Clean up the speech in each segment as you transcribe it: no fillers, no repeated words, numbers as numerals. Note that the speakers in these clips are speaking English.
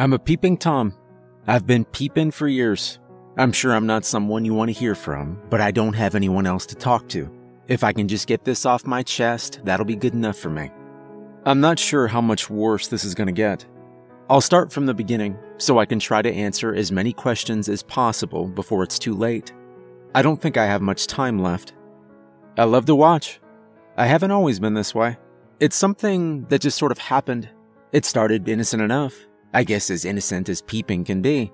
I'm a peeping Tom. I've been peeping for years. I'm sure I'm not someone you want to hear from, but I don't have anyone else to talk to. If I can just get this off my chest, that'll be good enough for me. I'm not sure how much worse this is going to get. I'll start from the beginning, so I can try to answer as many questions as possible before it's too late. I don't think I have much time left. I love to watch. I haven't always been this way. It's something that just sort of happened. It started innocent enough. I guess as innocent as peeping can be.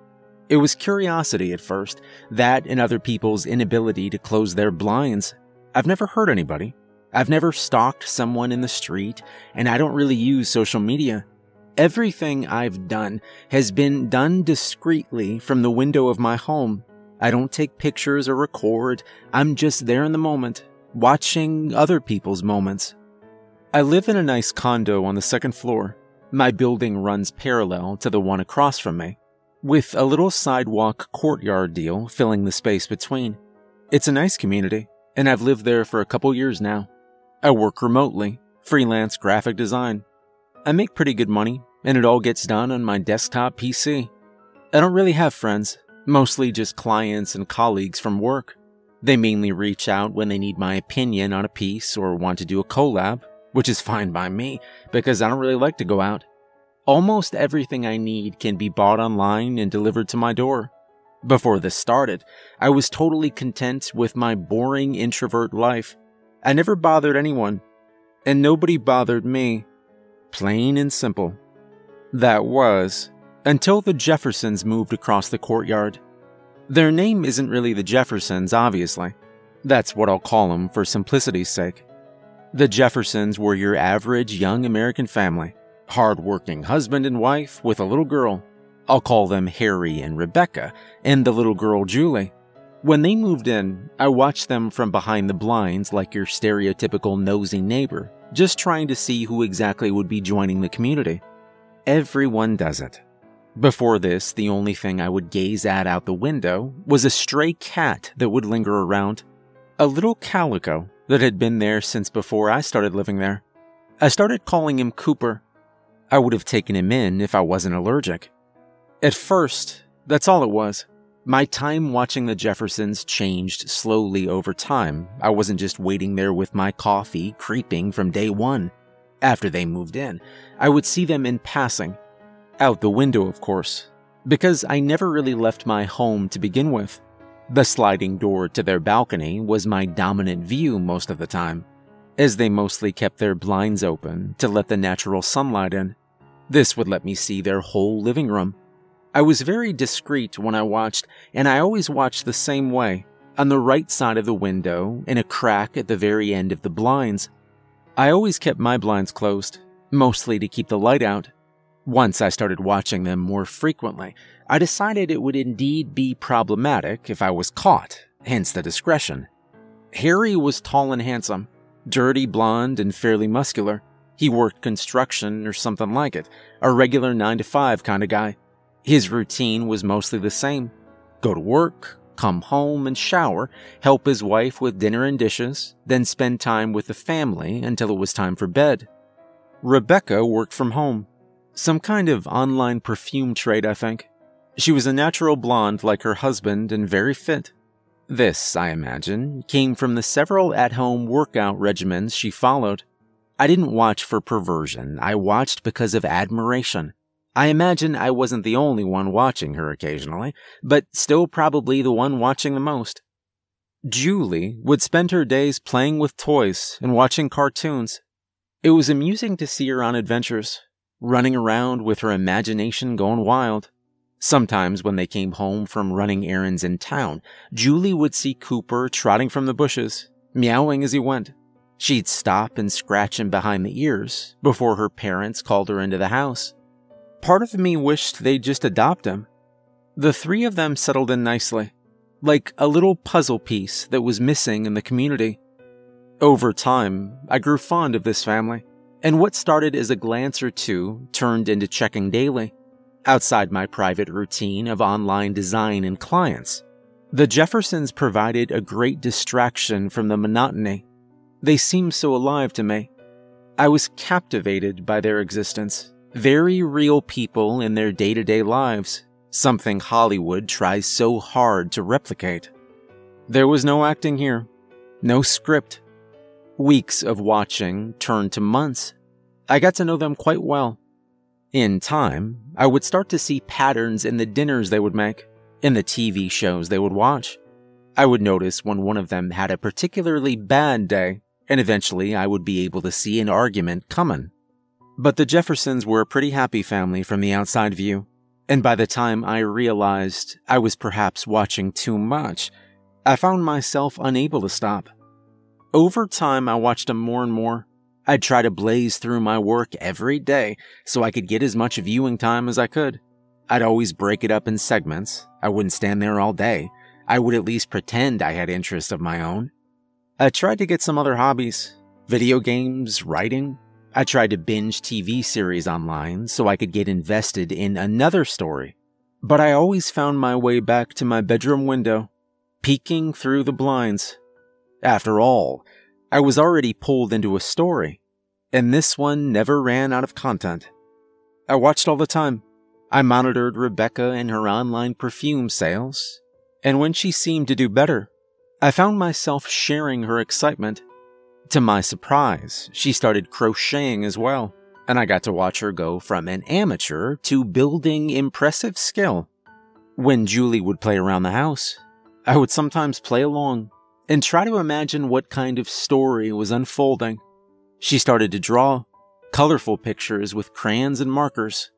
It was curiosity at first, that and other people's inability to close their blinds. I've never hurt anybody. I've never stalked someone in the street, and I don't really use social media. Everything I've done has been done discreetly from the window of my home. I don't take pictures or record. I'm just there in the moment, watching other people's moments. I live in a nice condo on the second floor. My building runs parallel to the one across from me, with a little sidewalk courtyard deal filling the space between. It's a nice community, and I've lived there for a couple years now. I work remotely, freelance graphic design. I make pretty good money, and it all gets done on my desktop PC. I don't really have friends, mostly just clients and colleagues from work. They mainly reach out when they need my opinion on a piece or want to do a collab, which is fine by me, because I don't really like to go out. Almost everything I need can be bought online and delivered to my door. Before this started, I was totally content with my boring introvert life. I never bothered anyone, and nobody bothered me. Plain and simple. That was, until the Jeffersons moved across the courtyard. Their name isn't really the Jeffersons, obviously. That's what I'll call them for simplicity's sake. The Jeffersons were your average young American family. Hard-working husband and wife with a little girl. I'll call them Harry and Rebecca, and the little girl Julie. When they moved in, I watched them from behind the blinds like your stereotypical nosy neighbor, just trying to see who exactly would be joining the community. Everyone does it. Before this, the only thing I would gaze at out the window was a stray cat that would linger around. A little calico that had been there since before I started living there. I started calling him Cooper. I would have taken him in if I wasn't allergic. At first, that's all it was. My time watching the Jeffersons changed slowly over time. I wasn't just waiting there with my coffee, creeping from day one. After they moved in, I would see them in passing. Out the window, of course, because I never really left my home to begin with. The sliding door to their balcony was my dominant view most of the time, as they mostly kept their blinds open to let the natural sunlight in. This would let me see their whole living room. I was very discreet when I watched, and I always watched the same way, on the right side of the window, in a crack at the very end of the blinds. I always kept my blinds closed, mostly to keep the light out. Once I started watching them more frequently, I decided it would indeed be problematic if I was caught, hence the discretion. Harry was tall and handsome, dirty blonde and fairly muscular. He worked construction or something like it, a regular 9-to-5 kind of guy. His routine was mostly the same. Go to work, come home and shower, help his wife with dinner and dishes, then spend time with the family until it was time for bed. Rebecca worked from home. Some kind of online perfume trade, I think. She was a natural blonde like her husband and very fit. This, I imagine, came from the several at-home workout regimens she followed. I didn't watch for perversion. I watched because of admiration. I imagine I wasn't the only one watching her occasionally, but still probably the one watching the most. Julie would spend her days playing with toys and watching cartoons. It was amusing to see her on adventures, running around with her imagination going wild. Sometimes when they came home from running errands in town, Julie would see Cooper trotting from the bushes, meowing as he went. She'd stop and scratch him behind the ears before her parents called her into the house. Part of me wished they'd just adopt him. The three of them settled in nicely, like a little puzzle piece that was missing in the community. Over time, I grew fond of this family. And what started as a glance or two turned into checking daily, outside my private routine of online design and clients. The Jeffersons provided a great distraction from the monotony. They seemed so alive to me. I was captivated by their existence, very real people in their day-to-day lives, something Hollywood tries so hard to replicate. There was no acting here, no script. Weeks of watching turned to months. I got to know them quite well. In time, I would start to see patterns in the dinners they would make, in the TV shows they would watch. I would notice when one of them had a particularly bad day, and eventually I would be able to see an argument coming. But the Jeffersons were a pretty happy family from the outside view, and by the time I realized I was perhaps watching too much, I found myself unable to stop. Over time, I watched them more and more. I'd try to blaze through my work every day so I could get as much viewing time as I could. I'd always break it up in segments. I wouldn't stand there all day. I would at least pretend I had interests of my own. I tried to get some other hobbies, video games, writing. I tried to binge TV series online so I could get invested in another story. But I always found my way back to my bedroom window, peeking through the blinds. After all, I was already pulled into a story, and this one never ran out of content. I watched all the time. I monitored Rebecca and her online perfume sales, and when she seemed to do better, I found myself sharing her excitement. To my surprise, she started crocheting as well, and I got to watch her go from an amateur to building impressive skill. When Julie would play around the house, I would sometimes play along and try to imagine what kind of story was unfolding. She started to draw colorful pictures with crayons and markers.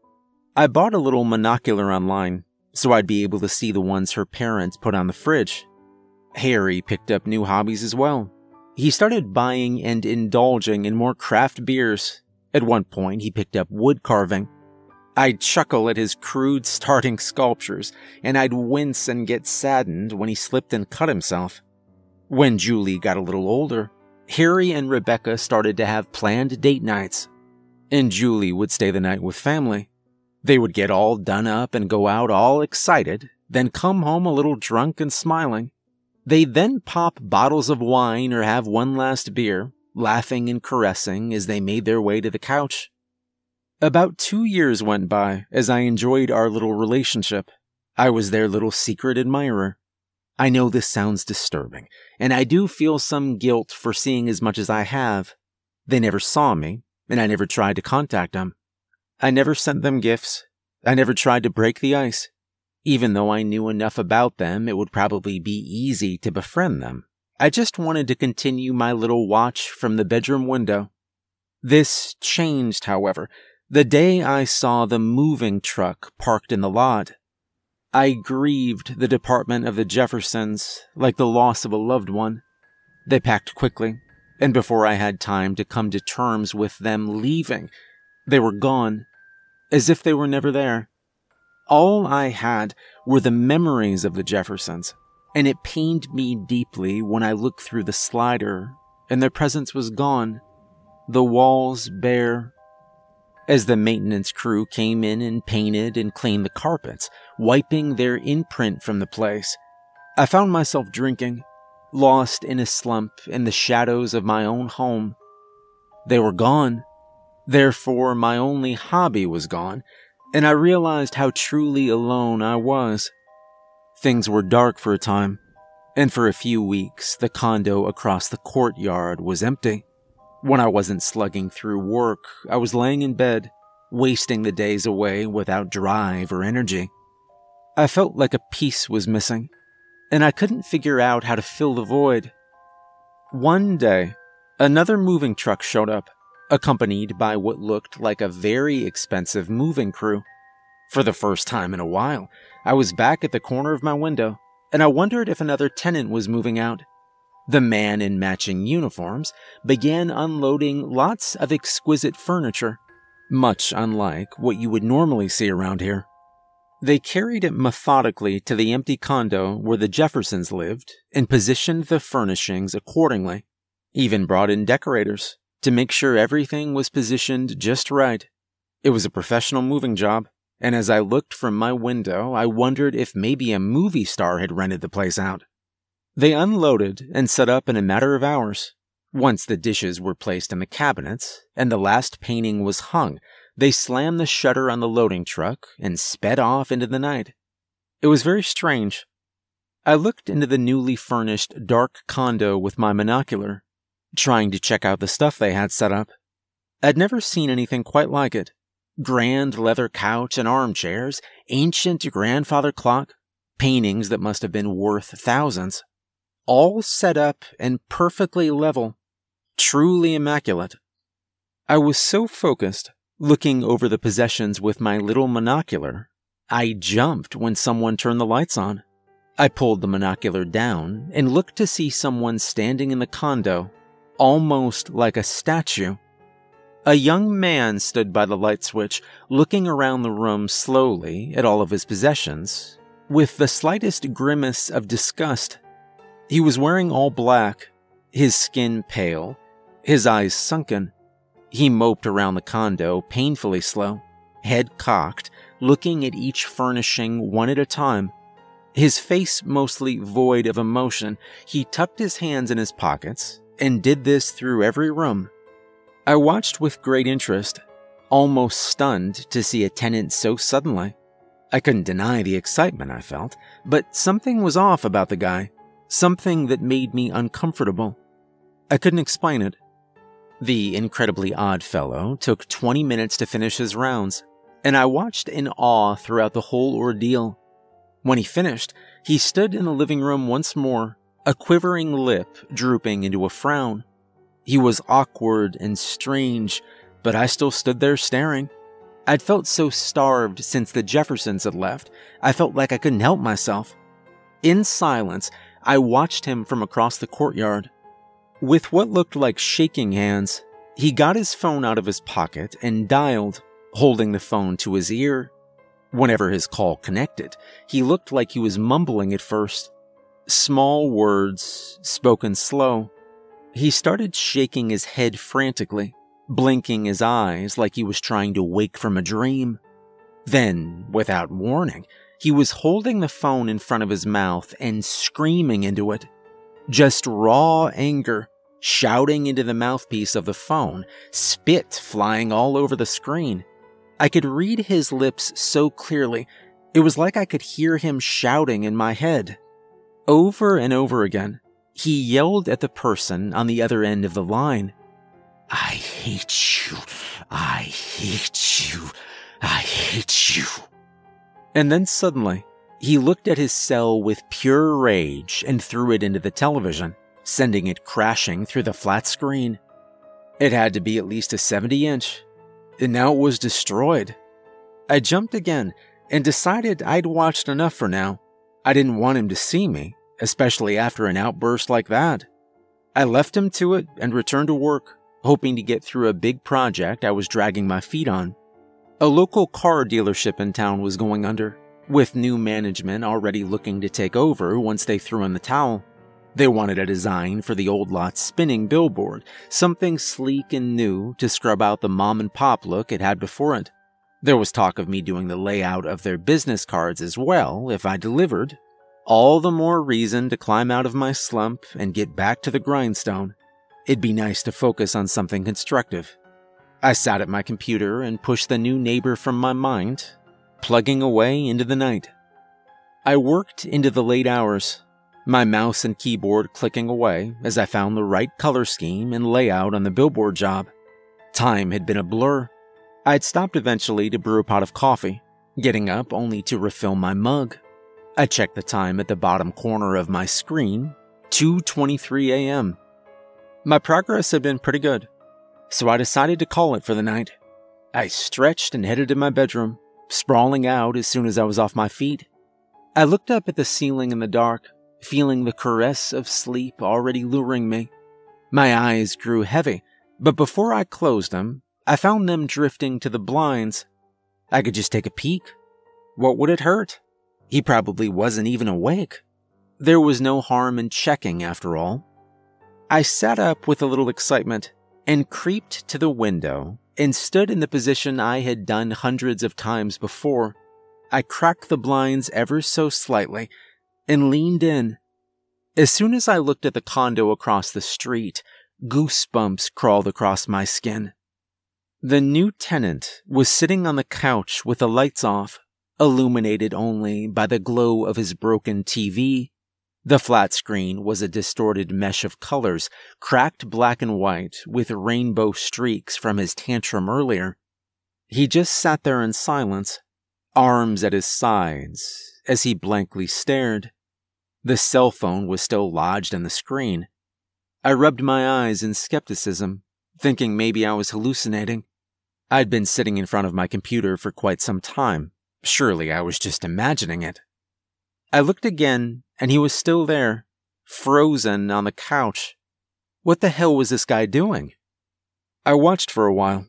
I bought a little monocular online, so I'd be able to see the ones her parents put on the fridge. Harry picked up new hobbies as well. He started buying and indulging in more craft beers. At one point, he picked up wood carving. I'd chuckle at his crude starting sculptures, and I'd wince and get saddened when he slipped and cut himself. When Julie got a little older, Harry and Rebecca started to have planned date nights, and Julie would stay the night with family. They would get all done up and go out all excited, then come home a little drunk and smiling. They then pop bottles of wine or have one last beer, laughing and caressing as they made their way to the couch. About 2 years went by as I enjoyed our little relationship. I was their little secret admirer. I know this sounds disturbing, and I do feel some guilt for seeing as much as I have. They never saw me, and I never tried to contact them. I never sent them gifts. I never tried to break the ice. Even though I knew enough about them, it would probably be easy to befriend them. I just wanted to continue my little watch from the bedroom window. This changed, however, the day I saw the moving truck parked in the lot. I grieved the department of the Jeffersons like the loss of a loved one. They packed quickly, and before I had time to come to terms with them leaving, they were gone, as if they were never there. All I had were the memories of the Jeffersons, and it pained me deeply when I looked through the slider, and their presence was gone, the walls bare. As the maintenance crew came in and painted and cleaned the carpets, wiping their imprint from the place, I found myself drinking, lost in a slump in the shadows of my own home. They were gone. Therefore, my only hobby was gone, and I realized how truly alone I was. Things were dark for a time, and for a few weeks, the condo across the courtyard was empty. When I wasn't slugging through work, I was laying in bed, wasting the days away without drive or energy. I felt like a piece was missing, and I couldn't figure out how to fill the void. One day, another moving truck showed up, accompanied by what looked like a very expensive moving crew. For the first time in a while, I was back at the corner of my window, and I wondered if another tenant was moving out. The man in matching uniforms began unloading lots of exquisite furniture, much unlike what you would normally see around here. They carried it methodically to the empty condo where the Jeffersons lived and positioned the furnishings accordingly, even brought in decorators to make sure everything was positioned just right. It was a professional moving job, and as I looked from my window, I wondered if maybe a movie star had rented the place out. They unloaded and set up in a matter of hours. Once the dishes were placed in the cabinets and the last painting was hung, They slammed the shutter on the loading truck and sped off into the night. It was very strange. I looked into the newly furnished dark condo with my monocular, trying to check out the stuff they had set up. I'd never seen anything quite like it. Grand leather couch and armchairs, ancient grandfather clock, paintings that must have been worth thousands. All set up and perfectly level. Truly immaculate. I was so focused, looking over the possessions with my little monocular, I jumped when someone turned the lights on. I pulled the monocular down and looked to see someone standing in the condo, almost like a statue. A young man stood by the light switch, looking around the room slowly at all of his possessions, with the slightest grimace of disgust. He was wearing all black, his skin pale, his eyes sunken. He moped around the condo, painfully slow, head cocked, looking at each furnishing one at a time. His face mostly void of emotion, he tucked his hands in his pockets and did this through every room. I watched with great interest, almost stunned to see a tenant so suddenly. I couldn't deny the excitement I felt, but something was off about the guy, something that made me uncomfortable. I couldn't explain it. The incredibly odd fellow took 20 minutes to finish his rounds, and I watched in awe throughout the whole ordeal. When he finished, he stood in the living room once more, a quivering lip drooping into a frown. He was awkward and strange, but I still stood there staring. I'd felt so starved since the Jeffersons had left, I felt like I couldn't help myself. In silence, I watched him from across the courtyard. With what looked like shaking hands, he got his phone out of his pocket and dialed, holding the phone to his ear. Whenever his call connected, he looked like he was mumbling at first. Small words, spoken slow. He started shaking his head frantically, blinking his eyes like he was trying to wake from a dream. Then, without warning, he was holding the phone in front of his mouth and screaming into it. Just raw anger, shouting into the mouthpiece of the phone, spit flying all over the screen. I could read his lips so clearly, it was like I could hear him shouting in my head. Over and over again, he yelled at the person on the other end of the line. "I hate you. I hate you. I hate you." And then suddenly, he looked at his cell with pure rage and threw it into the television, sending it crashing through the flat screen. It had to be at least a 70-inch, and now it was destroyed. I jumped again and decided I'd watched enough for now. I didn't want him to see me, especially after an outburst like that. I left him to it and returned to work, hoping to get through a big project I was dragging my feet on. A local car dealership in town was going under, with new management already looking to take over once they threw in the towel. They wanted a design for the old lot's spinning billboard, something sleek and new to scrub out the mom-and-pop look it had before it. There was talk of me doing the layout of their business cards as well if I delivered. All the more reason to climb out of my slump and get back to the grindstone. It'd be nice to focus on something constructive. I sat at my computer and pushed the new neighbor from my mind, plugging away into the night. I worked into the late hours, my mouse and keyboard clicking away as I found the right color scheme and layout on the billboard job. Time had been a blur. I'd stopped eventually to brew a pot of coffee, getting up only to refill my mug. I checked the time at the bottom corner of my screen, 2:23 a.m. My progress had been pretty good, so I decided to call it for the night. I stretched and headed to my bedroom, sprawling out as soon as I was off my feet. I looked up at the ceiling in the dark, feeling the caress of sleep already luring me. My eyes grew heavy, but before I closed them, I found them drifting to the blinds. I could just take a peek. What would it hurt? He probably wasn't even awake. There was no harm in checking, after all. I sat up with a little excitement and creeped to the window and stood in the position I had done hundreds of times before. I cracked the blinds ever so slightly and leaned in. As soon as I looked at the condo across the street, goosebumps crawled across my skin. The new tenant was sitting on the couch with the lights off, illuminated only by the glow of his broken TV. The flat screen was a distorted mesh of colors, cracked black and white with rainbow streaks from his tantrum earlier. He just sat there in silence, arms at his sides, as he blankly stared. The cell phone was still lodged in the screen. I rubbed my eyes in skepticism, thinking maybe I was hallucinating. I'd been sitting in front of my computer for quite some time. Surely I was just imagining it. I looked again, and he was still there, frozen on the couch. What the hell was this guy doing? I watched for a while,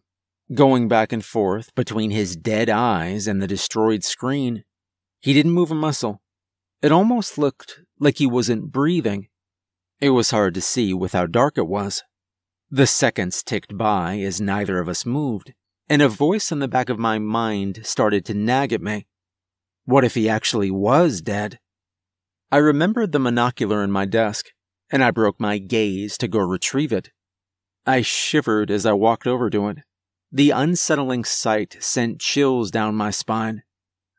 going back and forth between his dead eyes and the destroyed screen. He didn't move a muscle. It almost looked like he wasn't breathing. It was hard to see with how dark it was. The seconds ticked by as neither of us moved, and a voice in the back of my mind started to nag at me. What if he actually was dead? I remembered the monocular in my desk, and I broke my gaze to go retrieve it. I shivered as I walked over to it. The unsettling sight sent chills down my spine.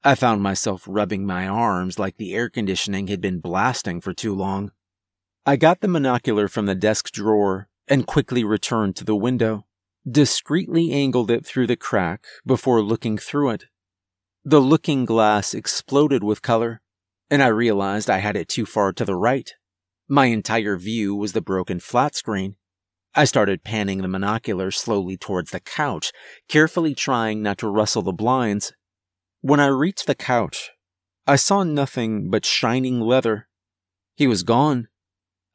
I found myself rubbing my arms like the air conditioning had been blasting for too long. I got the monocular from the desk drawer and quickly returned to the window, discreetly angled it through the crack before looking through it. The looking glass exploded with color, and I realized I had it too far to the right. My entire view was the broken flat screen. I started panning the monocular slowly towards the couch, carefully trying not to rustle the blinds. When I reached the couch, I saw nothing but shining leather. He was gone.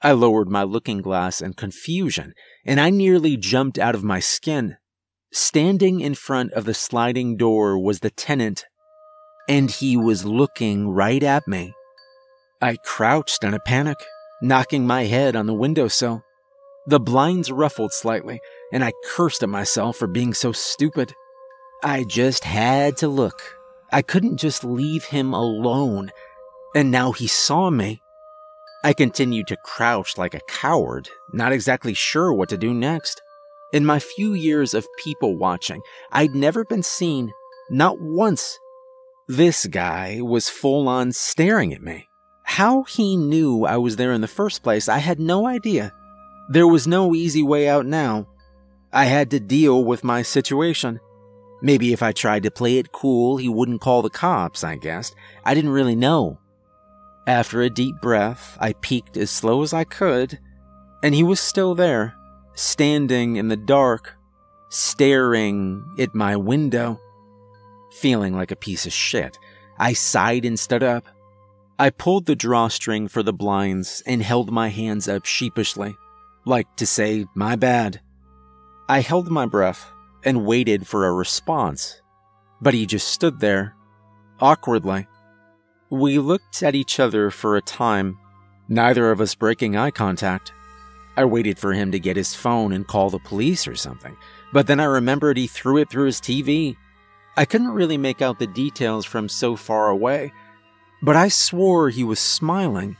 I lowered my looking glass in confusion, and I nearly jumped out of my skin. Standing in front of the sliding door was the tenant, and he was looking right at me. I crouched in a panic, knocking my head on the windowsill. The blinds ruffled slightly, and I cursed at myself for being so stupid. I just had to look. I couldn't just leave him alone, and now he saw me. I continued to crouch like a coward, not exactly sure what to do next. In my few years of people watching, I'd never been seen, not once. This guy was full-on staring at me. How he knew I was there in the first place, I had no idea. There was no easy way out now. I had to deal with my situation. Maybe if I tried to play it cool, he wouldn't call the cops, I guessed. I didn't really know. After a deep breath, I peeked as slow as I could, and he was still there, standing in the dark, staring at my window. Feeling like a piece of shit, I sighed and stood up. I pulled the drawstring for the blinds and held my hands up sheepishly, like to say, my bad. I held my breath and waited for a response, but he just stood there, awkwardly. We looked at each other for a time, neither of us breaking eye contact. I waited for him to get his phone and call the police or something, but then I remembered he threw it through his TV. I couldn't really make out the details from so far away, but I swore he was smiling.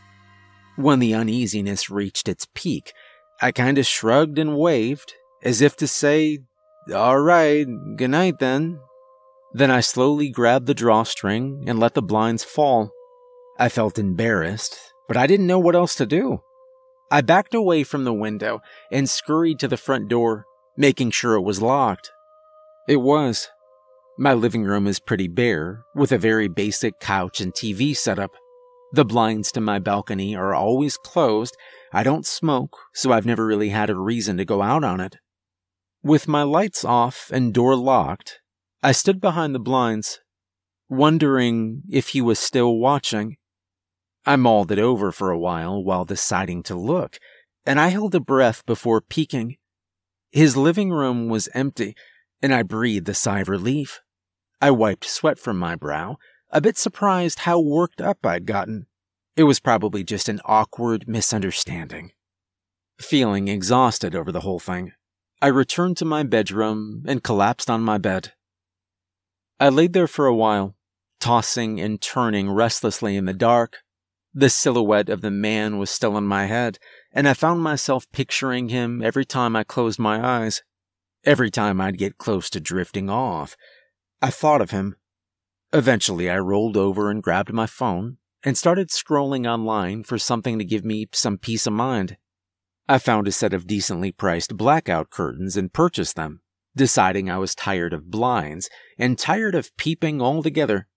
When the uneasiness reached its peak, I kind of shrugged and waved, as if to say, all right, good night then. Then I slowly grabbed the drawstring and let the blinds fall. I felt embarrassed, but I didn't know what else to do. I backed away from the window and scurried to the front door, making sure it was locked. It was. My living room is pretty bare, with a very basic couch and TV setup. The blinds to my balcony are always closed. I don't smoke, so I've never really had a reason to go out on it. With my lights off and door locked, I stood behind the blinds, wondering if he was still watching. I mulled it over for a while deciding to look, and I held a breath before peeking. His living room was empty, and I breathed a sigh of relief. I wiped sweat from my brow, a bit surprised how worked up I'd gotten. It was probably just an awkward misunderstanding. Feeling exhausted over the whole thing, I returned to my bedroom and collapsed on my bed. I laid there for a while, tossing and turning restlessly in the dark. The silhouette of the man was still in my head, and I found myself picturing him every time I closed my eyes. Every time I'd get close to drifting off, I thought of him. Eventually, I rolled over and grabbed my phone and started scrolling online for something to give me some peace of mind. I found a set of decently priced blackout curtains and purchased them, deciding I was tired of blinds and tired of peeping altogether.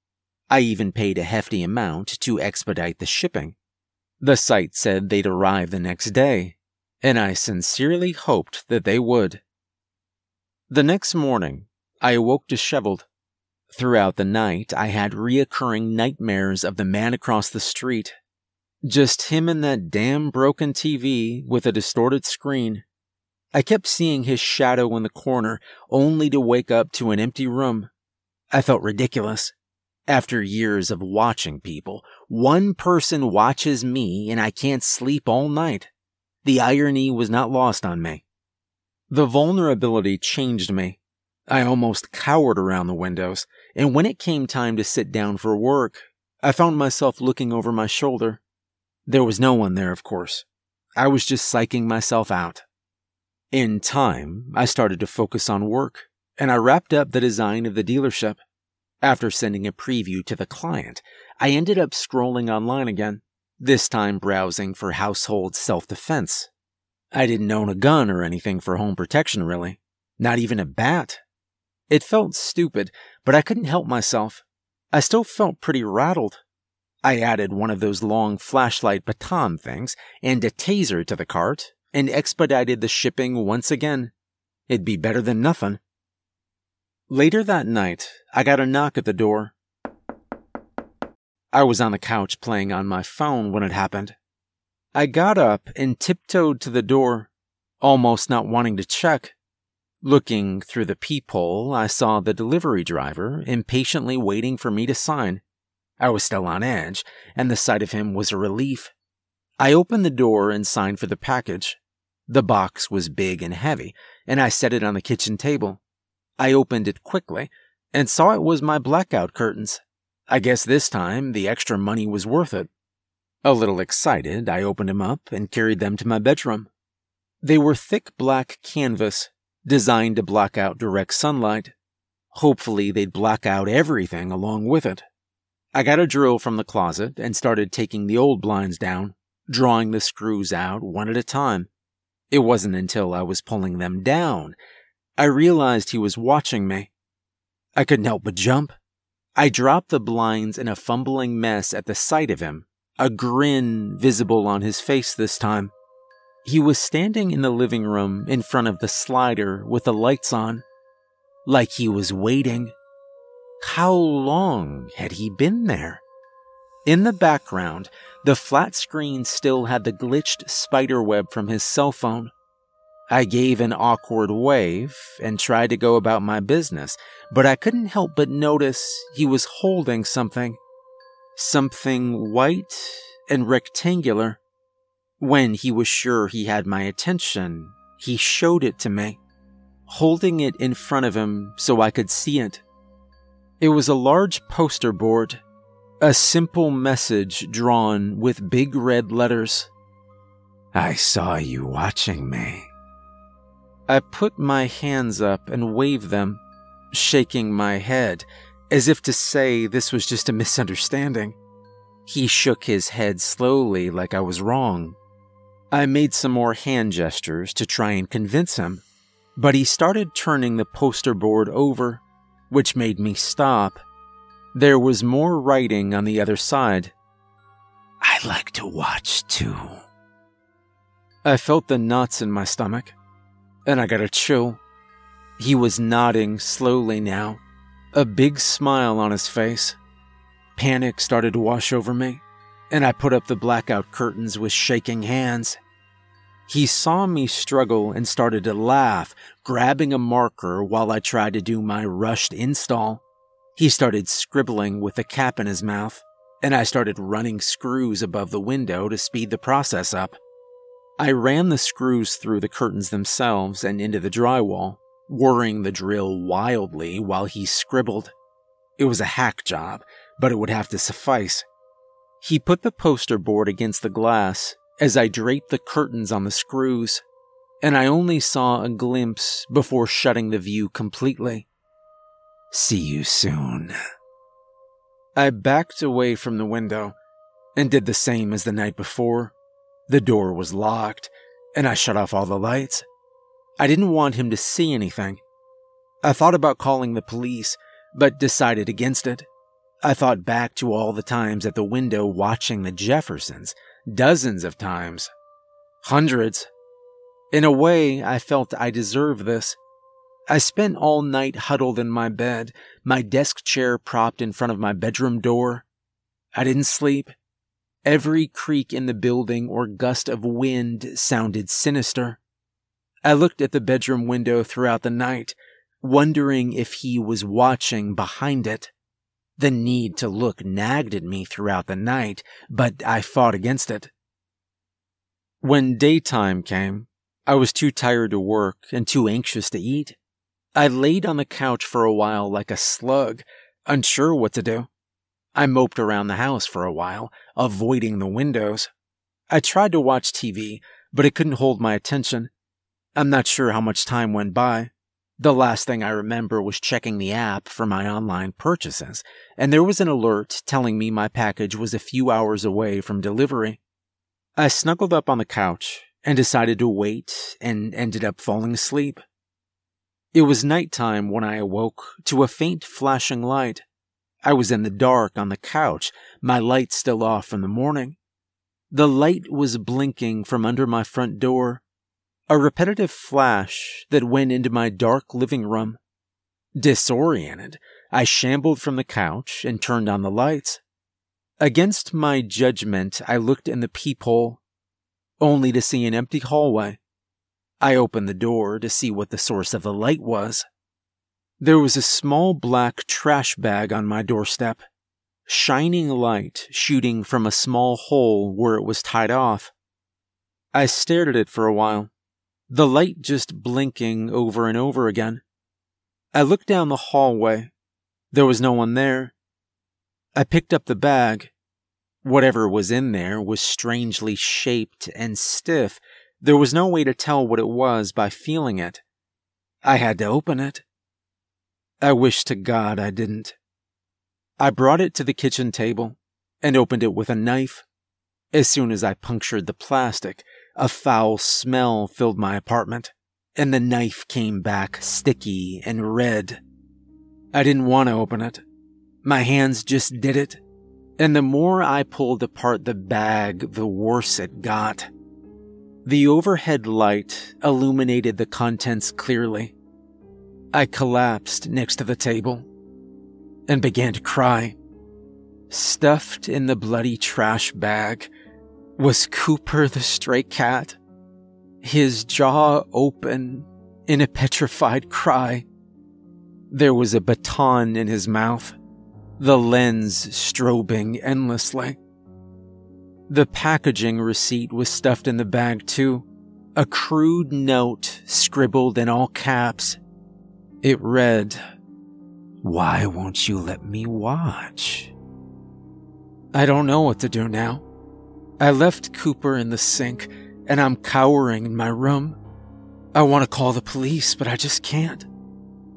I even paid a hefty amount to expedite the shipping. The site said they'd arrive the next day, and I sincerely hoped that they would. The next morning, I awoke disheveled. Throughout the night, I had reoccurring nightmares of the man across the street. Just him and that damn broken TV with a distorted screen. I kept seeing his shadow in the corner, only to wake up to an empty room. I felt ridiculous. After years of watching people, one person watches me and I can't sleep all night. The irony was not lost on me. The vulnerability changed me. I almost cowered around the windows, and when it came time to sit down for work, I found myself looking over my shoulder. There was no one there, of course. I was just psyching myself out. In time, I started to focus on work, and I wrapped up the design of the dealership. After sending a preview to the client, I ended up scrolling online again, this time browsing for household self-defense. I didn't own a gun or anything for home protection, really. Not even a bat. It felt stupid, but I couldn't help myself. I still felt pretty rattled. I added one of those long flashlight baton things and a taser to the cart and expedited the shipping once again. It'd be better than nothing. Later that night, I got a knock at the door. I was on the couch playing on my phone when it happened. I got up and tiptoed to the door, almost not wanting to check. Looking through the peephole, I saw the delivery driver impatiently waiting for me to sign. I was still on edge, and the sight of him was a relief. I opened the door and signed for the package. The box was big and heavy, and I set it on the kitchen table. I opened it quickly and saw it was my blackout curtains. I guess this time the extra money was worth it. A little excited, I opened them up and carried them to my bedroom. They were thick black canvas, designed to block out direct sunlight. Hopefully they'd block out everything along with it. I got a drill from the closet and started taking the old blinds down, drawing the screws out one at a time. It wasn't until I was pulling them down I realized he was watching me. I couldn't help but jump. I dropped the blinds in a fumbling mess at the sight of him, a grin visible on his face this time. He was standing in the living room in front of the slider with the lights on, like he was waiting. How long had he been there? In the background, the flat screen still had the glitched spiderweb from his cell phone. I gave an awkward wave and tried to go about my business, but I couldn't help but notice he was holding something. Something white and rectangular. When he was sure he had my attention, he showed it to me, holding it in front of him so I could see it. It was a large poster board, a simple message drawn with big red letters. "I saw you watching me." I put my hands up and waved them, shaking my head, as if to say this was just a misunderstanding. He shook his head slowly like I was wrong. I made some more hand gestures to try and convince him, but he started turning the poster board over, which made me stop. There was more writing on the other side. "I like to watch too." I felt the knots in my stomach, and I got a chill. He was nodding slowly now, a big smile on his face. Panic started to wash over me, and I put up the blackout curtains with shaking hands. He saw me struggle and started to laugh, grabbing a marker while I tried to do my rushed install. He started scribbling with the cap in his mouth, and I started running screws above the window to speed the process up. I ran the screws through the curtains themselves and into the drywall, whirring the drill wildly while he scribbled. It was a hack job, but it would have to suffice. He put the poster board against the glass as I draped the curtains on the screws. and I only saw a glimpse before shutting the view completely. See you soon. I backed away from the window and did the same as the night before. The door was locked, and I shut off all the lights. I didn't want him to see anything. I thought about calling the police, but decided against it. I thought back to all the times at the window watching the Jeffersons, dozens of times, hundreds. In a way, I felt I deserved this. I spent all night huddled in my bed, my desk chair propped in front of my bedroom door. I didn't sleep. Every creak in the building or gust of wind sounded sinister. I looked at the bedroom window throughout the night, wondering if he was watching behind it. The need to look nagged at me throughout the night, but I fought against it. When daytime came, I was too tired to work and too anxious to eat. I laid on the couch for a while like a slug, unsure what to do. I moped around the house for a while, avoiding the windows. I tried to watch TV, but it couldn't hold my attention. I'm not sure how much time went by. The last thing I remember was checking the app for my online purchases, and there was an alert telling me my package was a few hours away from delivery. I snuggled up on the couch and decided to wait and ended up falling asleep. It was nighttime when I awoke to a faint flashing light. I was in the dark on the couch, my light still off from the morning. The light was blinking from under my front door, a repetitive flash that went into my dark living room. Disoriented, I shambled from the couch and turned on the lights. Against my judgment, I looked in the peephole, only to see an empty hallway. I opened the door to see what the source of the light was. There was a small black trash bag on my doorstep, shining light shooting from a small hole where it was tied off. I stared at it for a while, the light just blinking over and over again. I looked down the hallway. There was no one there. I picked up the bag. Whatever was in there was strangely shaped and stiff. There was no way to tell what it was by feeling it. I had to open it. I wish to God I didn't. I brought it to the kitchen table and opened it with a knife. As soon as I punctured the plastic, a foul smell filled my apartment, and the knife came back sticky and red. I didn't want to open it. My hands just did it, and the more I pulled apart the bag, the worse it got. The overhead light illuminated the contents clearly. I collapsed next to the table and began to cry. Stuffed in the bloody trash bag was Cooper the stray cat, his jaw open in a petrified cry. There was a baton in his mouth, the lens strobing endlessly. The packaging receipt was stuffed in the bag too, a crude note scribbled in all caps. It read, "Why won't you let me watch?" I don't know what to do now. I left Cooper in the sink, and I'm cowering in my room. I want to call the police, but I just can't.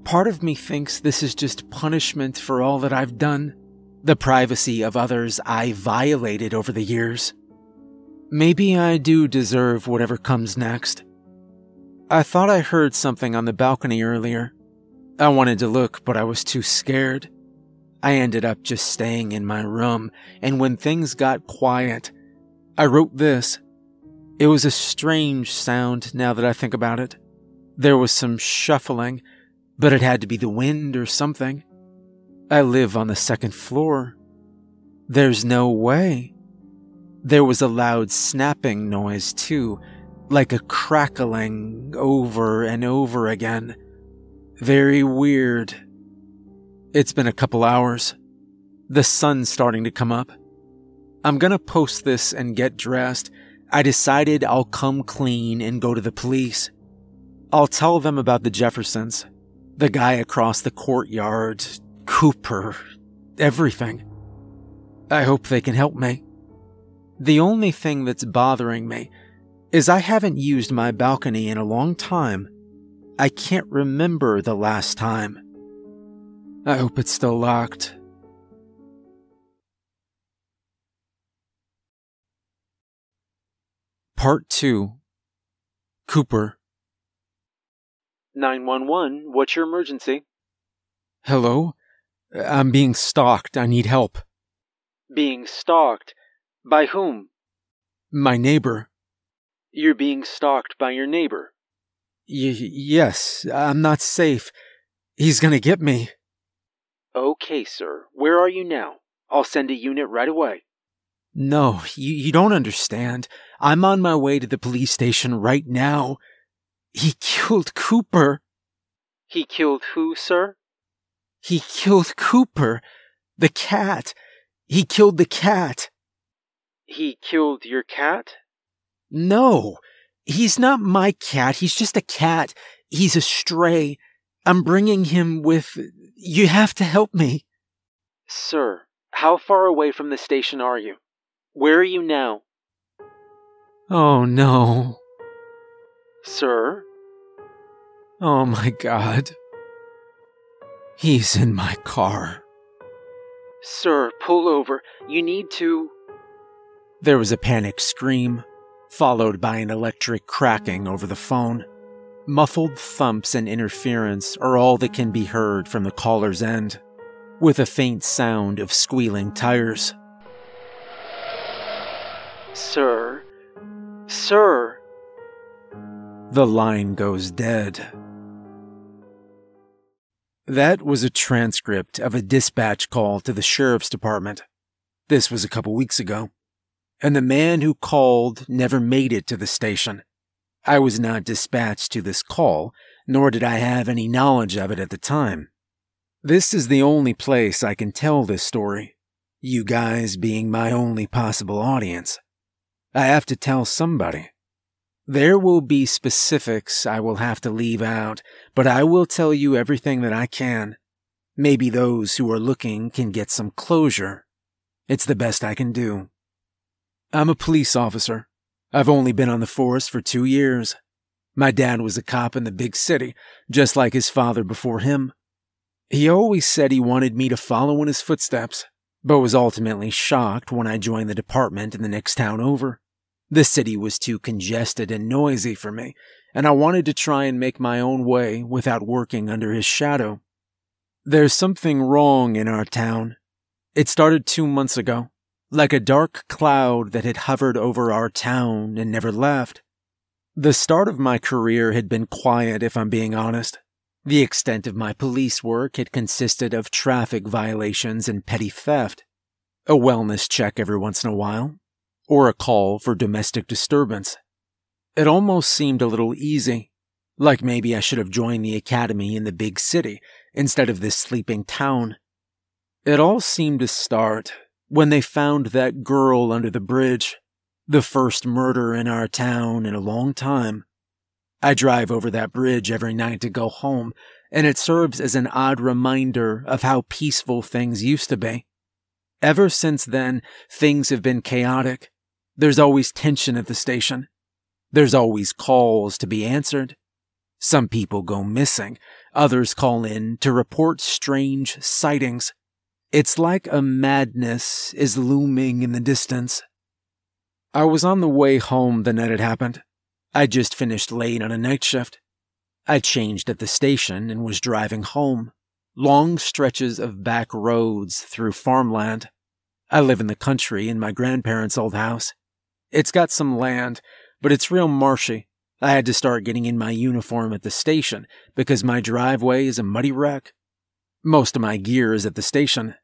Part of me thinks this is just punishment for all that I've done, the privacy of others I violated over the years. Maybe I do deserve whatever comes next. I thought I heard something on the balcony earlier. I wanted to look, but I was too scared. I ended up just staying in my room, and when things got quiet, I wrote this. It was a strange sound now that I think about it. There was some shuffling, but it had to be the wind or something. I live on the second floor. There's no way. There was a loud snapping noise too, like a crackling over and over again. Very weird. It's been a couple hours. The sun's starting to come up. I'm gonna post this and get dressed. I decided I'll come clean and go to the police. I'll tell them about the Jeffersons, the guy across the courtyard, Cooper, everything. I hope they can help me. The only thing that's bothering me As I haven't used my balcony in a long time, I can't remember the last time. I hope it's still locked. Part 2. Cooper. 911, what's your emergency? Hello? I'm being stalked. I need help. Being stalked? By whom? My neighbor. You're being stalked by your neighbor? Yes, I'm not safe. He's gonna get me. Okay, sir. Where are you now? I'll send a unit right away. No, you don't understand. I'm on my way to the police station right now. He killed Cooper. He killed who, sir? He killed Cooper. The cat. He killed the cat. He killed your cat? No. He's not my cat. He's just a cat. He's a stray. I'm bringing him with... You have to help me. Sir, how far away from the station are you? Where are you now? Oh, no. Sir? Oh, my God. He's in my car. Sir, pull over. You need to... There was a panicked scream, followed by an electric cracking over the phone. Muffled thumps and interference are all that can be heard from the caller's end, with a faint sound of squealing tires. Sir... Sir... The line goes dead. That was a transcript of a dispatch call to the sheriff's department. This was a couple weeks ago. And the man who called never made it to the station. I was not dispatched to this call, nor did I have any knowledge of it at the time. This is the only place I can tell this story, you guys being my only possible audience. I have to tell somebody. There will be specifics I will have to leave out, but I will tell you everything that I can. Maybe those who are looking can get some closure. It's the best I can do. I'm a police officer. I've only been on the force for 2 years. My dad was a cop in the big city, just like his father before him. He always said he wanted me to follow in his footsteps, but was ultimately shocked when I joined the department in the next town over. The city was too congested and noisy for me, and I wanted to try and make my own way without working under his shadow. There's something wrong in our town. It started 2 months ago, like a dark cloud that had hovered over our town and never left. The start of my career had been quiet, if I'm being honest. The extent of my police work had consisted of traffic violations and petty theft, a wellness check every once in a while, or a call for domestic disturbance. It almost seemed a little easy, like maybe I should have joined the academy in the big city instead of this sleeping town. It all seemed to start when they found that girl under the bridge, the first murder in our town in a long time. I drive over that bridge every night to go home, and it serves as an odd reminder of how peaceful things used to be. Ever since then, things have been chaotic. There's always tension at the station. There's always calls to be answered. Some people go missing. Others call in to report strange sightings. It's like a madness is looming in the distance. I was on the way home the night it happened. I just finished late on a night shift. I changed at the station and was driving home, long stretches of back roads through farmland. I live in the country in my grandparents' old house. It's got some land, but it's real marshy. I had to start getting in my uniform at the station because my driveway is a muddy wreck. Most of my gear is at the station.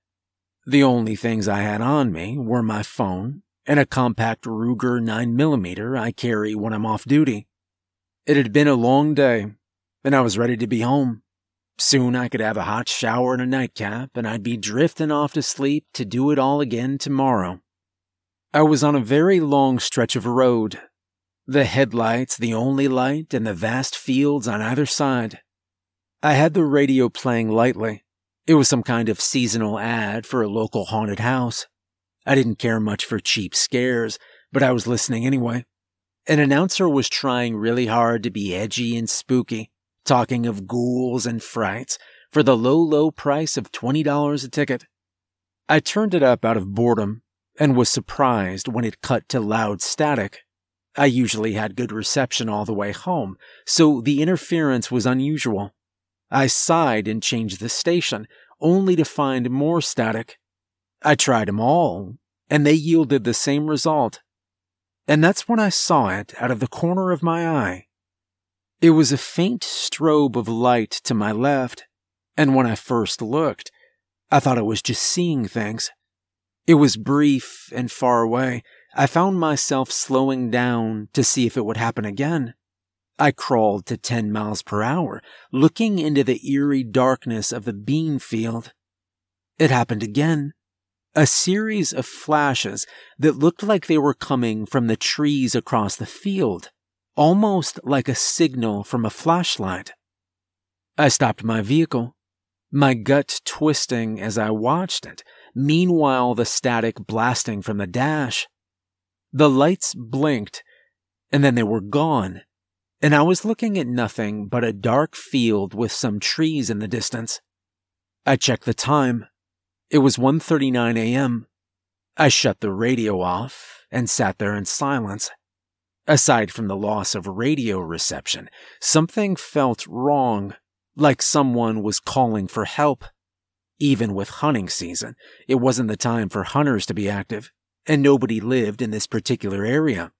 The only things I had on me were my phone and a compact Ruger 9mm I carry when I'm off duty. It had been a long day, and I was ready to be home. Soon I could have a hot shower and a nightcap, and I'd be drifting off to sleep to do it all again tomorrow. I was on a very long stretch of road, the headlights the only light, and the vast fields on either side. I had the radio playing lightly. It was some kind of seasonal ad for a local haunted house. I didn't care much for cheap scares, but I was listening anyway. An announcer was trying really hard to be edgy and spooky, talking of ghouls and frights for the low, low price of $20 a ticket. I turned it up out of boredom and was surprised when it cut to loud static. I usually had good reception all the way home, so the interference was unusual. I sighed and changed the station, only to find more static. I tried them all, and they yielded the same result. And that's when I saw it out of the corner of my eye. It was a faint strobe of light to my left, and when I first looked, I thought I was just seeing things. It was brief and far away. I found myself slowing down to see if it would happen again. I crawled to 10 miles per hour, looking into the eerie darkness of the bean field. It happened again. A series of flashes that looked like they were coming from the trees across the field, almost like a signal from a flashlight. I stopped my vehicle, my gut twisting as I watched it, meanwhile the static blasting from the dash. The lights blinked, and then they were gone, and I was looking at nothing but a dark field with some trees in the distance. I checked the time. It was 1:39 a.m. I shut the radio off and sat there in silence. Aside from the loss of radio reception, something felt wrong, like someone was calling for help. Even with hunting season, it wasn't the time for hunters to be active, and nobody lived in this particular area.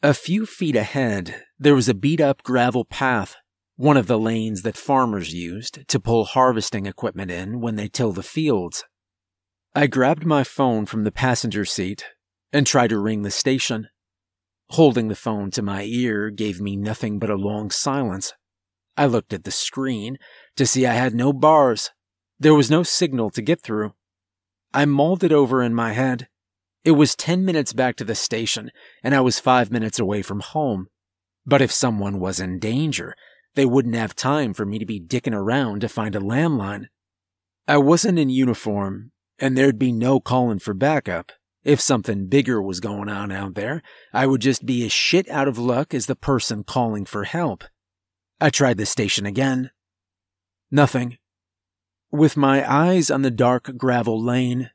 A few feet ahead, there was a beat-up gravel path, one of the lanes that farmers used to pull harvesting equipment in when they till the fields. I grabbed my phone from the passenger seat and tried to ring the station. Holding the phone to my ear gave me nothing but a long silence. I looked at the screen to see I had no bars. There was no signal to get through. I mulled it over in my head. It was 10 minutes back to the station, and I was 5 minutes away from home. But if someone was in danger, they wouldn't have time for me to be dicking around to find a landline. I wasn't in uniform, and there'd be no calling for backup. If something bigger was going on out there, I would just be as shit out of luck as the person calling for help. I tried the station again. Nothing. With my eyes on the dark gravel lane,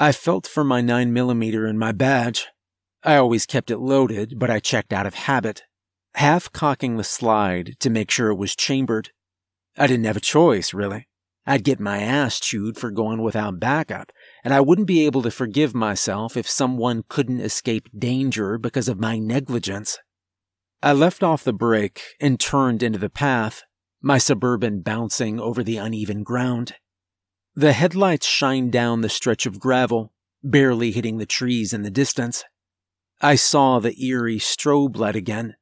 I felt for my 9mm in my badge. I always kept it loaded, but I checked out of habit, half-cocking the slide to make sure it was chambered. I didn't have a choice, really. I'd get my ass chewed for going without backup, and I wouldn't be able to forgive myself if someone couldn't escape danger because of my negligence. I left off the brake and turned into the path, my Suburban bouncing over the uneven ground. The headlights shined down the stretch of gravel, barely hitting the trees in the distance. I saw the eerie strobe light again.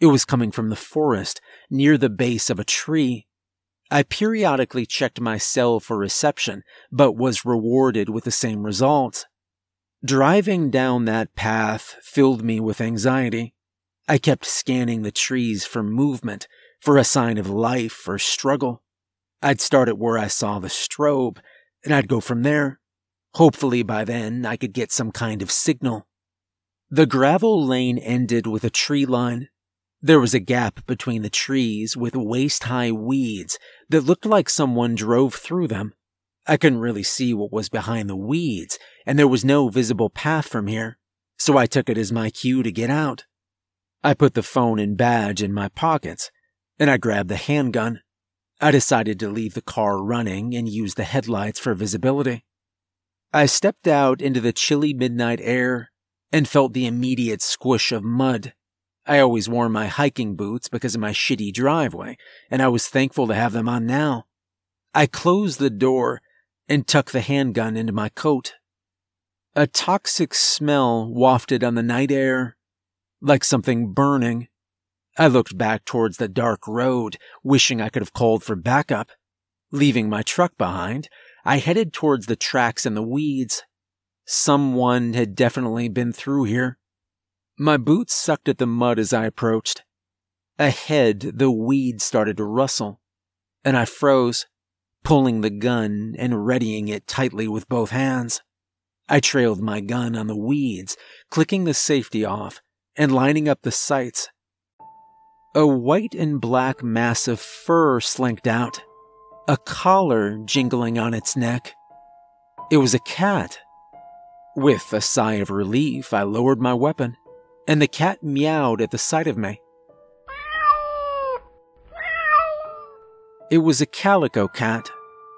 It was coming from the forest, near the base of a tree. I periodically checked my cell for reception, but was rewarded with the same results. Driving down that path filled me with anxiety. I kept scanning the trees for movement, for a sign of life or struggle. I'd start at where I saw the strobe, and I'd go from there. Hopefully by then I could get some kind of signal. The gravel lane ended with a tree line. There was a gap between the trees with waist-high weeds that looked like someone drove through them. I couldn't really see what was behind the weeds, and there was no visible path from here, so I took it as my cue to get out. I put the phone and badge in my pockets, and I grabbed the handgun. I decided to leave the car running and use the headlights for visibility. I stepped out into the chilly midnight air and felt the immediate squish of mud. I always wore my hiking boots because of my shitty driveway, and I was thankful to have them on now. I closed the door and tucked the handgun into my coat. A toxic smell wafted on the night air, like something burning. I looked back towards the dark road, wishing I could have called for backup. Leaving my truck behind, I headed towards the tracks and the weeds. Someone had definitely been through here. My boots sucked at the mud as I approached. Ahead, the weeds started to rustle, and I froze, pulling the gun and readying it tightly with both hands. I trailed my gun on the weeds, clicking the safety off, and lining up the sights. A white and black mass of fur slinked out, a collar jingling on its neck. It was a cat. With a sigh of relief, I lowered my weapon, and the cat meowed at the sight of me. It was a calico cat,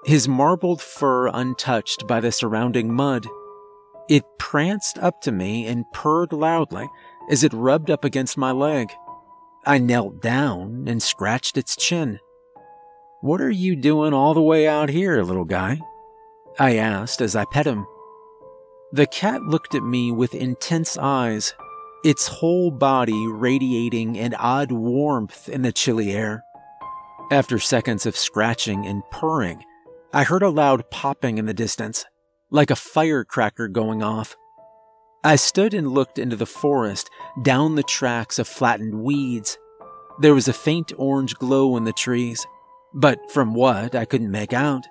his marbled fur untouched by the surrounding mud. It pranced up to me and purred loudly as it rubbed up against my leg. I knelt down and scratched its chin. "What are you doing all the way out here, little guy?" I asked as I pet him. The cat looked at me with intense eyes, its whole body radiating an odd warmth in the chilly air. After seconds of scratching and purring, I heard a loud popping in the distance, like a firecracker going off. I stood and looked into the forest, down the tracks of flattened weeds. There was a faint orange glow in the trees, but from what, I couldn't make out.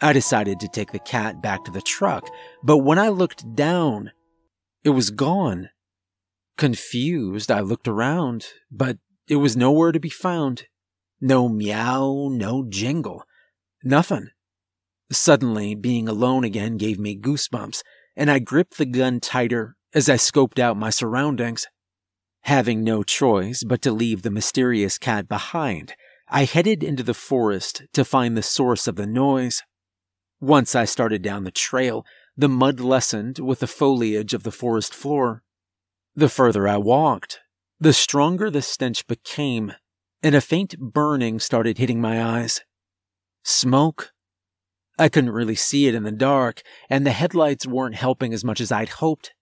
I decided to take the cat back to the truck, but when I looked down, it was gone. Confused, I looked around, but it was nowhere to be found. No meow, no jingle, nothing. Suddenly, being alone again gave me goosebumps, and I gripped the gun tighter as I scoped out my surroundings. Having no choice but to leave the mysterious cat behind, I headed into the forest to find the source of the noise. Once I started down the trail, the mud lessened with the foliage of the forest floor. The further I walked, the stronger the stench became, and a faint burning started hitting my eyes. Smoke? I couldn't really see it in the dark, and the headlights weren't helping as much as I'd hoped.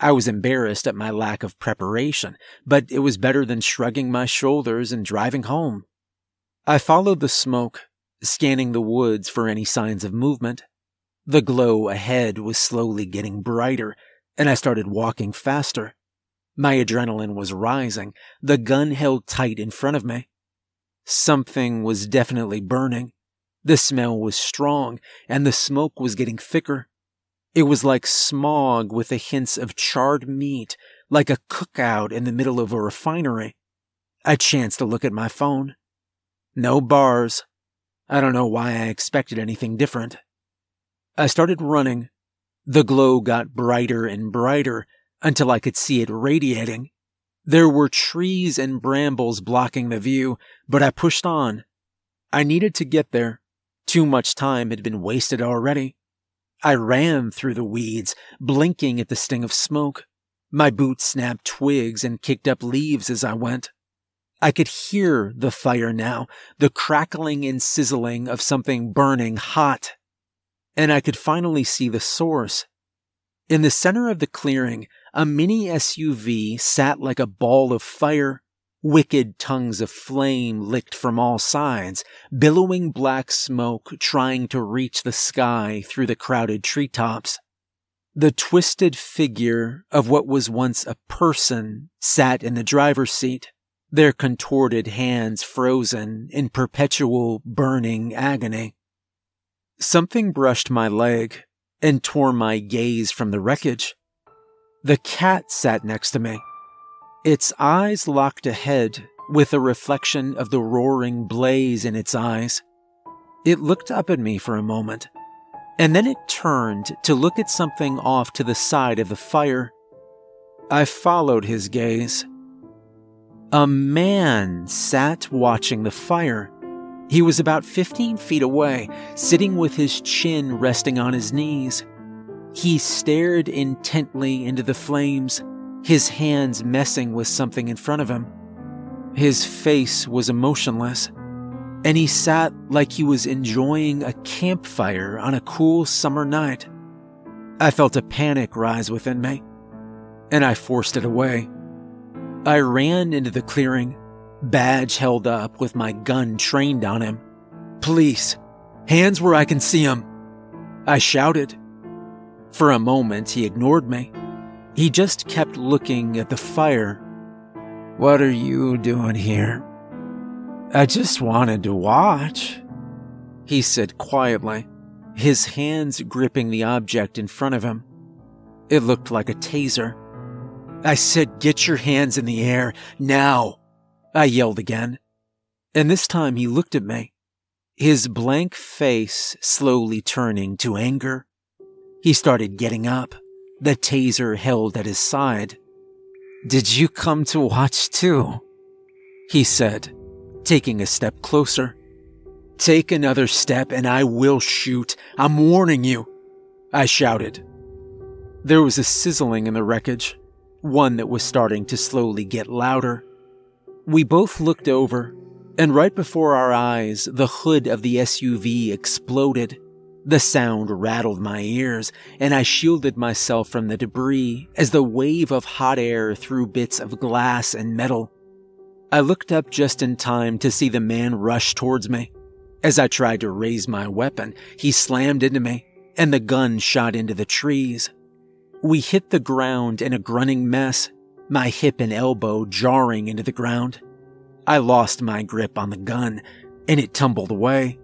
I was embarrassed at my lack of preparation, but it was better than shrugging my shoulders and driving home. I followed the smoke, scanning the woods for any signs of movement. The glow ahead was slowly getting brighter, and I started walking faster. My adrenaline was rising, the gun held tight in front of me. Something was definitely burning. The smell was strong, and the smoke was getting thicker. It was like smog with the hints of charred meat, like a cookout in the middle of a refinery. I chanced to look at my phone. No bars. I don't know why I expected anything different. I started running. The glow got brighter and brighter, until I could see it radiating. There were trees and brambles blocking the view, but I pushed on. I needed to get there. Too much time had been wasted already. I ran through the weeds, blinking at the sting of smoke. My boots snapped twigs and kicked up leaves as I went. I could hear the fire now, the crackling and sizzling of something burning hot. And I could finally see the source. In the center of the clearing, a mini SUV sat like a ball of fire. Wicked tongues of flame licked from all sides, billowing black smoke trying to reach the sky through the crowded treetops. The twisted figure of what was once a person sat in the driver's seat, their contorted hands frozen in perpetual burning agony. Something brushed my leg and tore my gaze from the wreckage. The cat sat next to me. Its eyes locked ahead with a reflection of the roaring blaze in its eyes. It looked up at me for a moment, and then it turned to look at something off to the side of the fire. I followed his gaze. A man sat watching the fire. He was about 15 feet away, sitting with his chin resting on his knees. He stared intently into the flames, his hands messing with something in front of him. His face was emotionless, and he sat like he was enjoying a campfire on a cool summer night. I felt a panic rise within me, and I forced it away. I ran into the clearing, badge held up with my gun trained on him. "Police! Hands where I can see him!" I shouted. For a moment, he ignored me. He just kept looking at the fire. "What are you doing here?" "I just wanted to watch," he said quietly, his hands gripping the object in front of him. It looked like a taser. I said, "Get your hands in the air, now!" I yelled again. And this time he looked at me, his blank face slowly turning to anger. He started getting up, the taser held at his side. "Did you come to watch too?" he said, taking a step closer. "Take another step and I will shoot. I'm warning you," I shouted. There was a sizzling in the wreckage, one that was starting to slowly get louder. We both looked over, and right before our eyes, the hood of the SUV exploded. The sound rattled my ears, and I shielded myself from the debris as the wave of hot air threw bits of glass and metal. I looked up just in time to see the man rush towards me. As I tried to raise my weapon, he slammed into me, and the gun shot into the trees. We hit the ground in a grunting mess, my hip and elbow jarring into the ground. I lost my grip on the gun, and it tumbled away.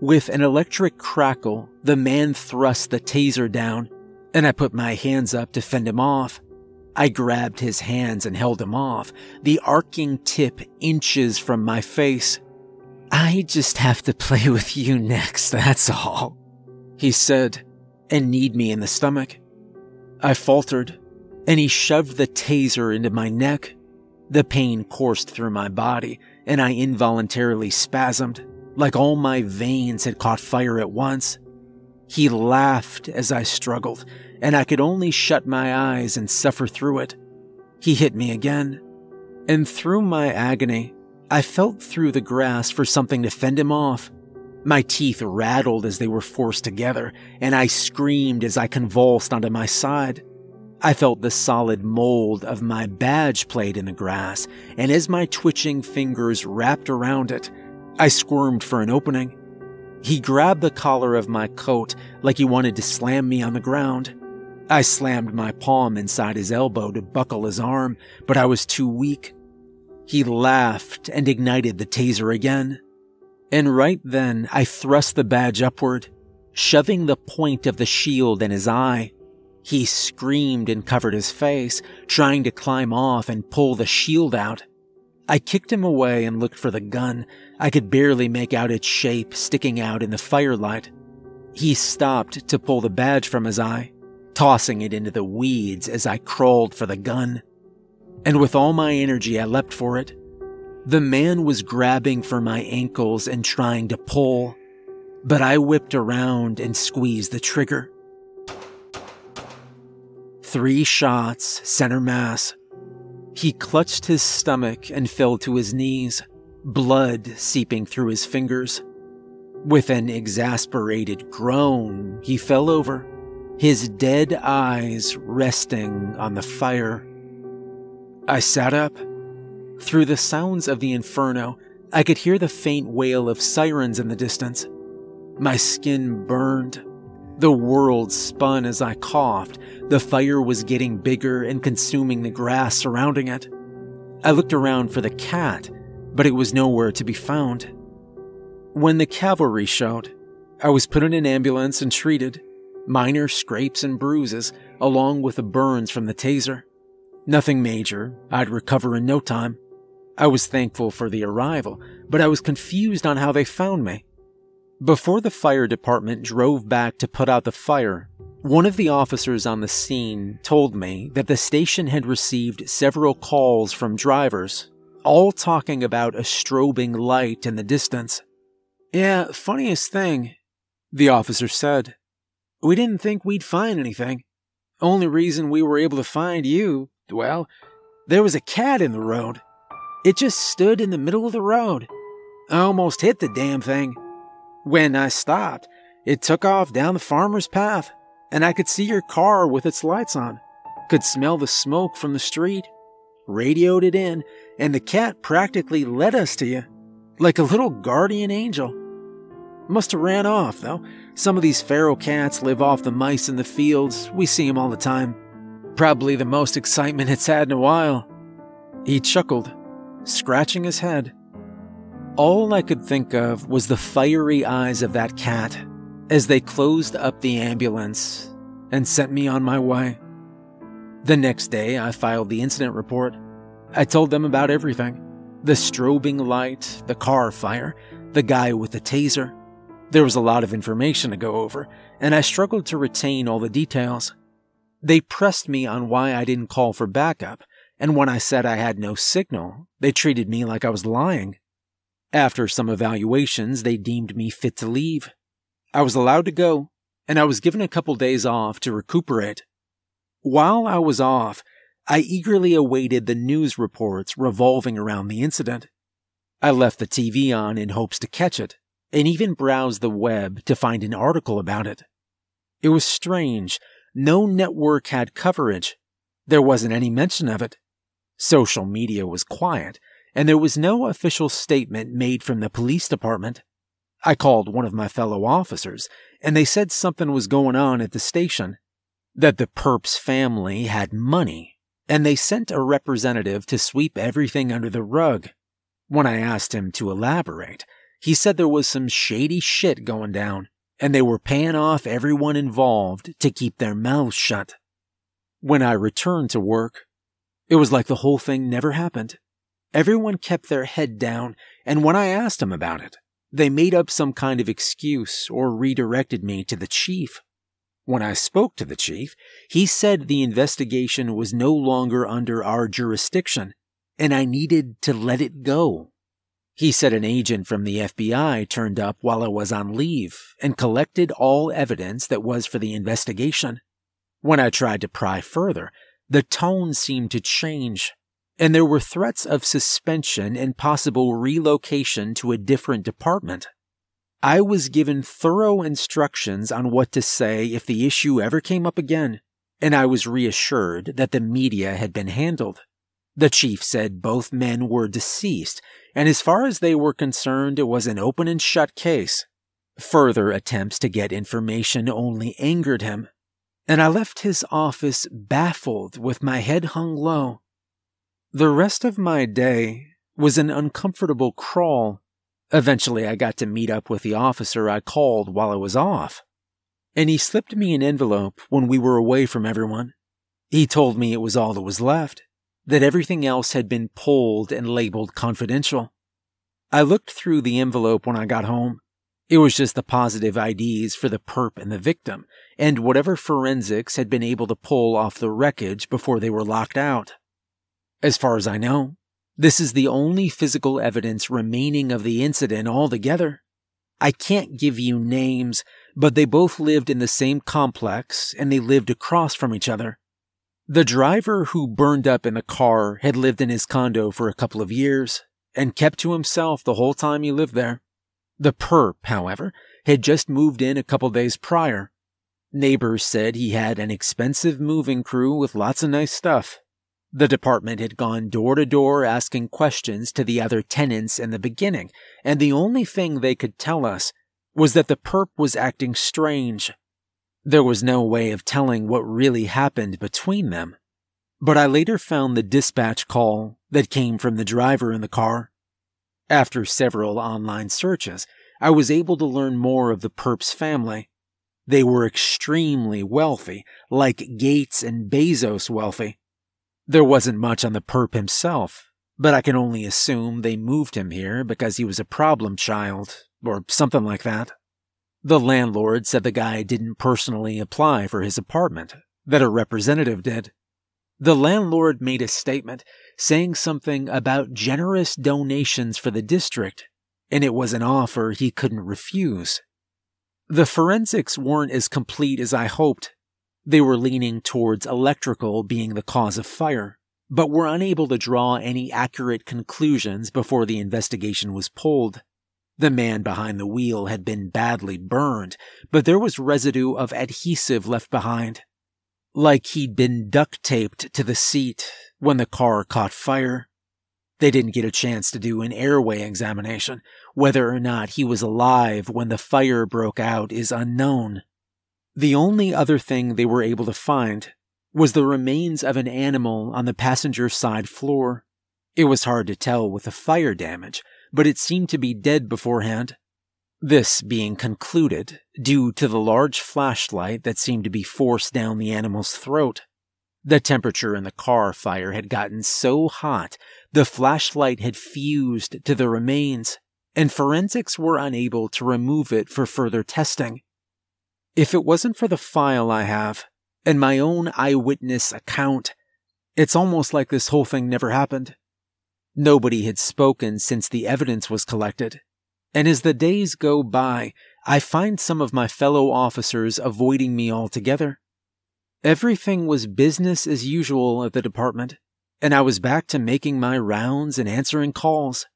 With an electric crackle, the man thrust the taser down, and I put my hands up to fend him off. I grabbed his hands and held him off, the arcing tip inches from my face. "I just have to play with you next, that's all," he said, and kneed me in the stomach. I faltered, and he shoved the taser into my neck. The pain coursed through my body, and I involuntarily spasmed, like all my veins had caught fire at once. He laughed as I struggled, and I could only shut my eyes and suffer through it. He hit me again, and through my agony, I felt through the grass for something to fend him off. My teeth rattled as they were forced together, and I screamed as I convulsed onto my side. I felt the solid mold of my badge plate in the grass, and as my twitching fingers wrapped around it, I squirmed for an opening. He grabbed the collar of my coat like he wanted to slam me on the ground. I slammed my palm inside his elbow to buckle his arm, but I was too weak. He laughed and ignited the taser again. And right then, I thrust the badge upward, shoving the point of the shield in his eye. He screamed and covered his face, trying to climb off and pull the shield out. I kicked him away and looked for the gun. I could barely make out its shape sticking out in the firelight. He stopped to pull the badge from his eye, tossing it into the weeds as I crawled for the gun. And with all my energy, I leapt for it. The man was grabbing for my ankles and trying to pull, but I whipped around and squeezed the trigger. 3 shots, center mass. He clutched his stomach and fell to his knees, blood seeping through his fingers. With an exasperated groan, he fell over, his dead eyes resting on the fire. I sat up. Through the sounds of the inferno, I could hear the faint wail of sirens in the distance. My skin burned. The world spun as I coughed. The fire was getting bigger and consuming the grass surrounding it. I looked around for the cat, but it was nowhere to be found. When the cavalry showed, I was put in an ambulance and treated, minor scrapes and bruises, along with the burns from the taser. Nothing major, I'd recover in no time. I was thankful for the arrival, but I was confused on how they found me. Before the fire department drove back to put out the fire, one of the officers on the scene told me that the station had received several calls from drivers, all talking about a strobing light in the distance. "Yeah, funniest thing," the officer said. "We didn't think we'd find anything. Only reason we were able to find you, well, there was a cat in the road. It just stood in the middle of the road. I almost hit the damn thing. When I stopped, it took off down the farmer's path, and I could see your car with its lights on, could smell the smoke from the street, radioed it in, and the cat practically led us to you, like a little guardian angel. Must have ran off, though. Some of these feral cats live off the mice in the fields. We see them all the time. Probably the most excitement it's had in a while." He chuckled, scratching his head. All I could think of was the fiery eyes of that cat as they closed up the ambulance and sent me on my way. The next day, I filed the incident report. I told them about everything. The strobing light, the car fire, the guy with the taser. There was a lot of information to go over, and I struggled to retain all the details. They pressed me on why I didn't call for backup, and when I said I had no signal, they treated me like I was lying. After some evaluations, they deemed me fit to leave. I was allowed to go, and I was given a couple days off to recuperate. While I was off, I eagerly awaited the news reports revolving around the incident. I left the TV on in hopes to catch it, and even browsed the web to find an article about it. It was strange. No network had coverage. There wasn't any mention of it. Social media was quiet, and there was no official statement made from the police department. I called one of my fellow officers, and they said something was going on at the station, that the perp's family had money, and they sent a representative to sweep everything under the rug. When I asked him to elaborate, he said there was some shady shit going down, and they were paying off everyone involved to keep their mouths shut. When I returned to work, it was like the whole thing never happened. Everyone kept their head down, and when I asked them about it, they made up some kind of excuse or redirected me to the chief. When I spoke to the chief, he said the investigation was no longer under our jurisdiction, and I needed to let it go. He said an agent from the FBI turned up while I was on leave and collected all evidence that was for the investigation. When I tried to pry further, the tone seemed to change, and there were threats of suspension and possible relocation to a different department. I was given thorough instructions on what to say if the issue ever came up again, and I was reassured that the media had been handled. The chief said both men were deceased, and as far as they were concerned, it was an open and shut case. Further attempts to get information only angered him, and I left his office baffled with my head hung low. The rest of my day was an uncomfortable crawl. Eventually, I got to meet up with the officer I called while I was off, and he slipped me an envelope when we were away from everyone. He told me it was all that was left, that everything else had been pulled and labeled confidential. I looked through the envelope when I got home. It was just the positive IDs for the perp and the victim, and whatever forensics had been able to pull off the wreckage before they were locked out. As far as I know, this is the only physical evidence remaining of the incident altogether. I can't give you names, but they both lived in the same complex and they lived across from each other. The driver who burned up in the car had lived in his condo for a couple of years and kept to himself the whole time he lived there. The perp, however, had just moved in a couple days prior. Neighbors said he had an expensive moving crew with lots of nice stuff. The department had gone door to door asking questions to the other tenants in the beginning, and the only thing they could tell us was that the perp was acting strange. There was no way of telling what really happened between them, but I later found the dispatch call that came from the driver in the car. After several online searches, I was able to learn more of the perp's family. They were extremely wealthy, like Gates and Bezos wealthy. There wasn't much on the perp himself, but I can only assume they moved him here because he was a problem child, or something like that. The landlord said the guy didn't personally apply for his apartment, that a representative did. The landlord made a statement saying something about generous donations for the district, and it was an offer he couldn't refuse. The forensics weren't as complete as I hoped. They were leaning towards electrical being the cause of fire, but were unable to draw any accurate conclusions before the investigation was pulled. The man behind the wheel had been badly burned, but there was residue of adhesive left behind, like he'd been duct-taped to the seat when the car caught fire. They didn't get a chance to do an airway examination. Whether or not he was alive when the fire broke out is unknown. The only other thing they were able to find was the remains of an animal on the passenger side floor. It was hard to tell with the fire damage, but it seemed to be dead beforehand. This being concluded due to the large flashlight that seemed to be forced down the animal's throat. The temperature in the car fire had gotten so hot, the flashlight had fused to the remains, and forensics were unable to remove it for further testing. If it wasn't for the file I have, and my own eyewitness account, it's almost like this whole thing never happened. Nobody had spoken since the evidence was collected, and as the days go by, I find some of my fellow officers avoiding me altogether. Everything was business as usual at the department, and I was back to making my rounds and answering calls.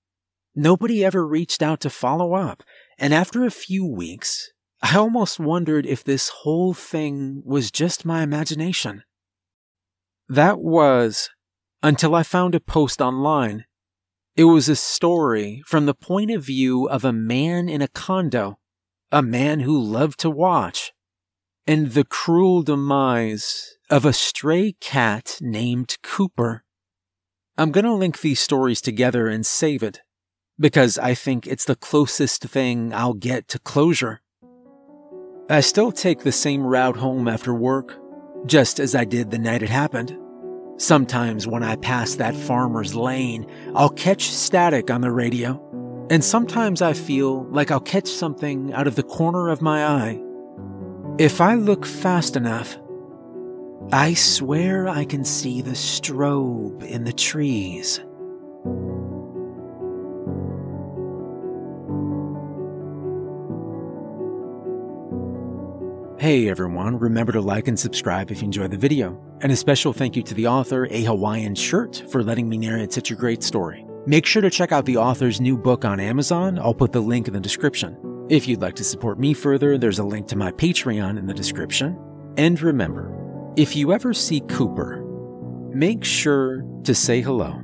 Nobody ever reached out to follow up, and after a few weeks, I almost wondered if this whole thing was just my imagination. That was until I found a post online. It was a story from the point of view of a man in a condo, a man who loved to watch, and the cruel demise of a stray cat named Cooper. I'm going to link these stories together and save it, because I think it's the closest thing I'll get to closure. I still take the same route home after work, just as I did the night it happened. Sometimes when I pass that farmer's lane, I'll catch static on the radio, and sometimes I feel like I'll catch something out of the corner of my eye. If I look fast enough, I swear I can see the strobe in the trees. Hey everyone, remember to like and subscribe if you enjoyed the video. And a special thank you to the author, A Hawaiian Shirt, for letting me narrate such a great story. Make sure to check out the author's new book on Amazon. I'll put the link in the description. If you'd like to support me further, there's a link to my Patreon in the description. And remember, if you ever see Cooper, make sure to say hello.